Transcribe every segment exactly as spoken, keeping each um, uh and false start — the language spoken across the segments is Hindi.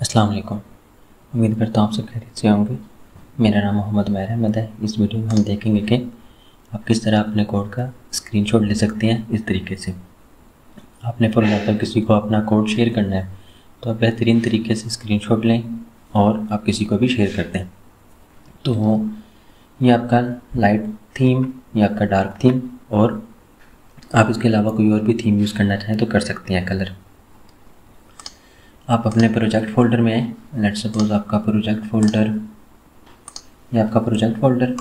अस्सलाम वालेकुम, उम्मीद करता हूँ आप सब खैरियत से होंगे। मेरा नाम मोहम्मद उमैर अहमद है। इस वीडियो में हम देखेंगे कि आप किस तरह अपने कोड का स्क्रीनशॉट ले सकते हैं। इस तरीके से आपने फॉर एग्जाम्पल किसी को अपना कोड शेयर करना है तो आप बेहतरीन तरीके से स्क्रीनशॉट लें और आप किसी को भी शेयर कर दें। तो ये आपका लाइट थीम या आपका डार्क थीम, और आप इसके अलावा कोई और भी थीम यूज़ करना चाहें तो कर सकते हैं। कलर आप अपने प्रोजेक्ट फोल्डर में हैं। लेट्स सपोज आपका प्रोजेक्ट फोल्डर, या आपका project folder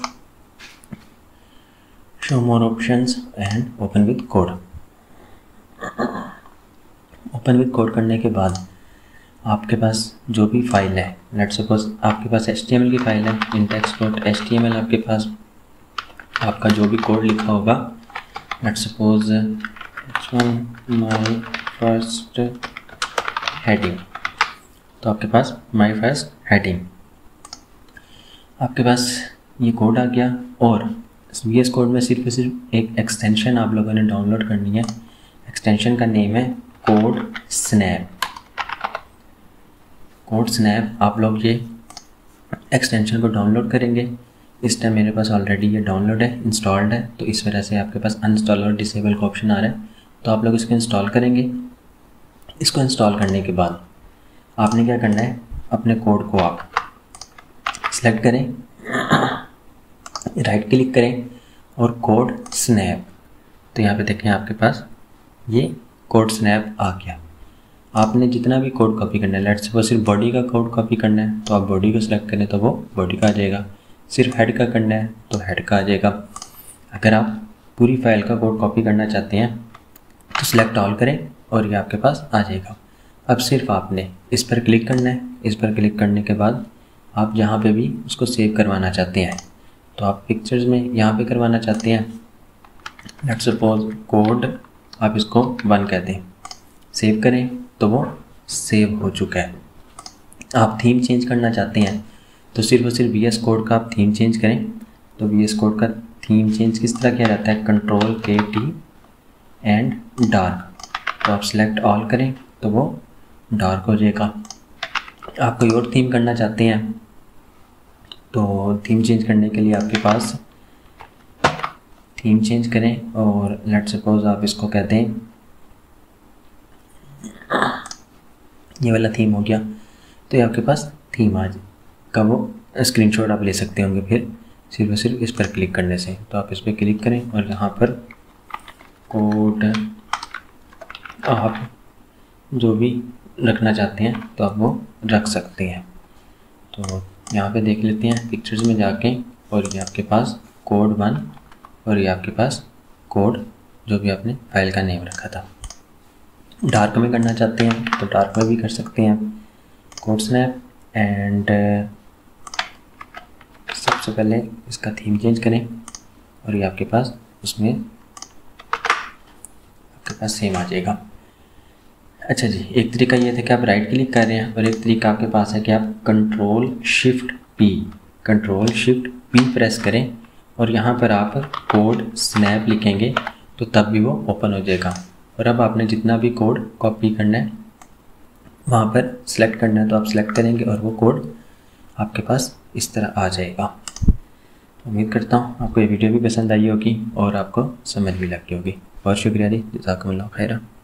show more options and open with code. Open with code करने के बाद आपके पास जो भी फाइल है, लेट्स सपोज आपके पास एच टी एम एल की फाइल है, index dot H T M L आपके पास आपका जो भी कोड लिखा होगा, let's suppose my first heading, तो आपके पास माई फर्स्ट हेडिंग, आपके पास ये कोड आ गया। और वी एस कोड में सिर्फ सिर्फ एक एक्सटेंशन आप लोगों ने डाउनलोड करनी है। एक्सटेंशन का नेम है कोड स्नैप। कोड स्नैप आप लोग ये एक्सटेंशन को डाउनलोड करेंगे। इस टाइम मेरे पास ऑलरेडी ये डाउनलोड है, इंस्टॉल्ड है, तो इस वजह से आपके पास अनइंस्टॉल और डिसेबल का ऑप्शन आ रहा है। तो आप लोग इसको इंस्टॉल करेंगे। इसको इंस्टॉल करने के बाद आपने क्या करना है, अपने कोड को आप सिलेक्ट करें, राइट क्लिक करें और कोड स्नैप, तो यहाँ पे देखें आपके पास ये कोड स्नैप आ गया। आपने जितना भी कोड कॉपी करना है, लेट्स सपोज सिर्फ बॉडी का कोड कॉपी करना है तो आप बॉडी को सिलेक्ट करें तो वो बॉडी का आ जाएगा। सिर्फ हेड का करना है तो हेड का आ जाएगा। अगर आप पूरी फाइल का कोड कॉपी करना चाहते हैं तो सिलेक्ट ऑल करें और ये आपके पास आ जाएगा। अब सिर्फ आपने इस पर क्लिक करना है। इस पर क्लिक करने के बाद आप जहाँ पे भी उसको सेव करवाना चाहते हैं, तो आप पिक्चर्स में यहाँ पे करवाना चाहते हैं, लेट्स सपोज कोड आप इसको वन कहते हैं, सेव करें तो वो सेव हो चुका है। आप थीम चेंज करना चाहते हैं तो सिर्फ और सिर्फ वी एस कोड का आप थीम चेंज करें। तो वी एस कोड का थीम चेंज किस तरह किया जाता है, कंट्रोल के टी एंड डार्क, तो आप सिलेक्ट ऑल करें तो वो डार्क हो जाएगा। आप कोई और थीम करना चाहते हैं तो थीम चेंज करने के लिए आपके पास थीम चेंज करें और लेट्स सपोज आप इसको कहते हैं, ये वाला थीम हो गया, तो ये आपके पास थीम आज का वो स्क्रीनशॉट आप ले सकते होंगे। फिर सिर्फ और सिर्फ इस पर क्लिक करने से, तो आप इस पर क्लिक करें और यहाँ पर कोड आप जो भी रखना चाहते हैं तो आप वो रख सकते हैं। तो यहाँ पे देख लेते हैं पिक्चर्स में जाके, और ये आपके पास कोड वन और ये आपके पास कोड जो भी आपने फाइल का नेम रखा था। डार्क में करना चाहते हैं तो डार्क में भी कर सकते हैं। कोड स्नैप एंड सबसे पहले इसका थीम चेंज करें और ये आपके पास उसमें आपके पास सेम आ जाएगा। अच्छा जी, एक तरीका ये था कि आप राइट क्लिक कर रहे हैं और एक तरीका आपके पास है कि आप control shift P control shift P press करें और यहाँ पर आप कोड स्नैप लिखेंगे तो तब भी वो ओपन हो जाएगा। और अब आपने जितना भी कोड कॉपी करना है वहाँ पर सिलेक्ट करना है, तो आप सिलेक्ट करेंगे और वो कोड आपके पास इस तरह आ जाएगा। तो उम्मीद करता हूँ आपको ये वीडियो भी पसंद आई होगी और आपको समझ भी लगी होगी। बहुत शुक्रिया जी, जज़ाकुमुल्लाह खैरा।